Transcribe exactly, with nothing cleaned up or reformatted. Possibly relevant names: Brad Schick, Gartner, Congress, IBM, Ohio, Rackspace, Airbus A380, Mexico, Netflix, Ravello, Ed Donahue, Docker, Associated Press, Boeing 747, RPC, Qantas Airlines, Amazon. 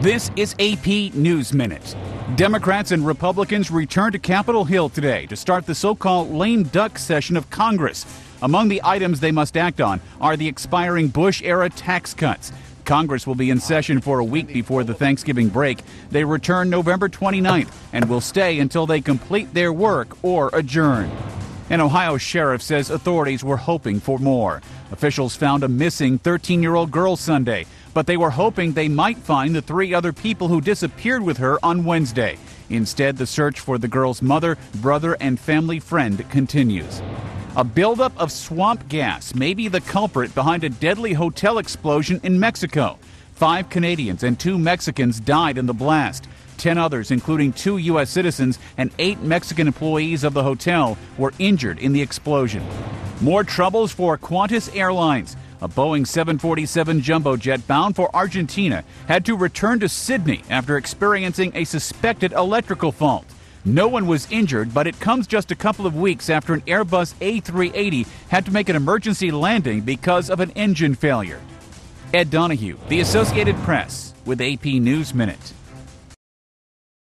This is A P News Minute. Democrats and Republicans returned to Capitol Hill today to start the so-called lame duck session of Congress. Among the items they must act on are the expiring Bush-era tax cuts. Congress will be in session for a week before the Thanksgiving break. They return November twenty-ninth and will stay until they complete their work or adjourn. An Ohio sheriff says authorities were hoping for more. Officials found a missing thirteen-year-old girl Sunday, but they were hoping they might find the three other people who disappeared with her on Wednesday. Instead, the search for the girl's mother, brother, and family friend continues. A buildup of swamp gas may be the culprit behind a deadly hotel explosion in Mexico. Five Canadians and two Mexicans died in the blast. Ten others, including two U S citizens and eight Mexican employees of the hotel, were injured in the explosion. More troubles for Qantas Airlines. A Boeing seven forty-seven jumbo jet bound for Argentina had to return to Sydney after experiencing a suspected electrical fault. No one was injured, but it comes just a couple of weeks after an Airbus A three eighty had to make an emergency landing because of an engine failure. Ed Donahue, the Associated Press, with A P News Minute.